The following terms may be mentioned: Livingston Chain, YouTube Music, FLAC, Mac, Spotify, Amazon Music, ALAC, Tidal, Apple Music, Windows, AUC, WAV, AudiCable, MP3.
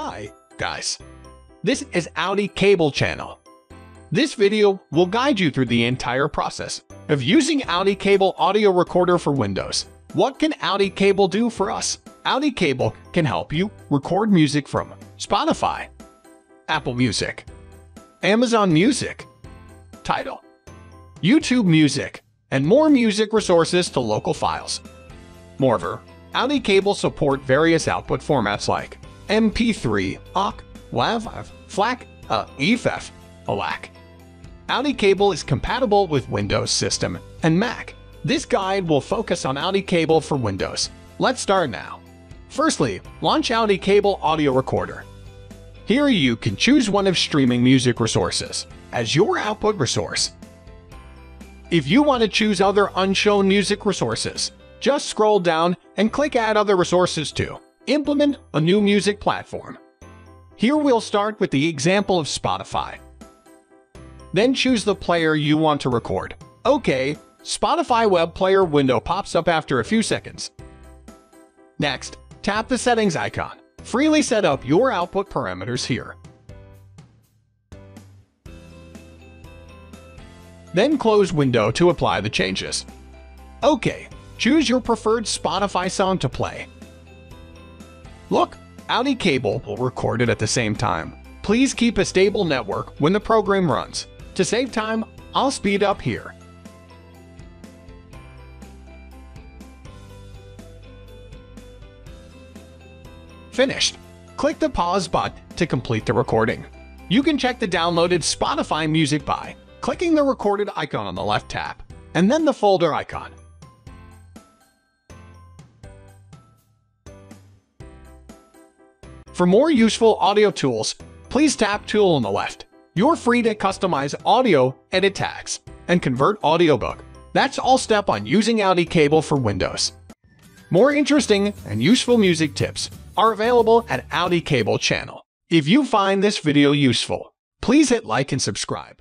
Hi, guys. This is AudiCable channel. This video will guide you through the entire process of using AudiCable audio recorder for Windows. What can AudiCable do for us? AudiCable can help you record music from Spotify, Apple Music, Amazon Music, Tidal, YouTube Music, and more music resources to local files. Moreover, AudiCable support various output formats like MP3, AUC, WAV, FLAC, EFF, ALAC. AudiCable is compatible with Windows system and Mac. This guide will focus on AudiCable for Windows. Let's start now. Firstly, launch AudiCable audio recorder. Here you can choose one of streaming music resources as your output resource. If you want to choose other unshown music resources, just scroll down and click Add Other Resources to implement a new music platform. Here we'll start with the example of Spotify. Then choose the player you want to record. Okay, Spotify web player window pops up after a few seconds. Next, tap the settings icon. Freely set up your output parameters here. Then close window to apply the changes. Okay, choose your preferred Spotify song to play. Look, AudiCable will record it at the same time. Please keep a stable network when the program runs. To save time, I'll speed up here. Finished. Click the pause button to complete the recording. You can check the downloaded Spotify music by clicking the recorded icon on the left tab and then the folder icon. For more useful audio tools, please tap Tool on the left. You're free to customize audio, edit tags, and convert audiobook. That's all step on using AudiCable for Windows. More interesting and useful music tips are available at AudiCable channel. If you find this video useful, please hit like and subscribe.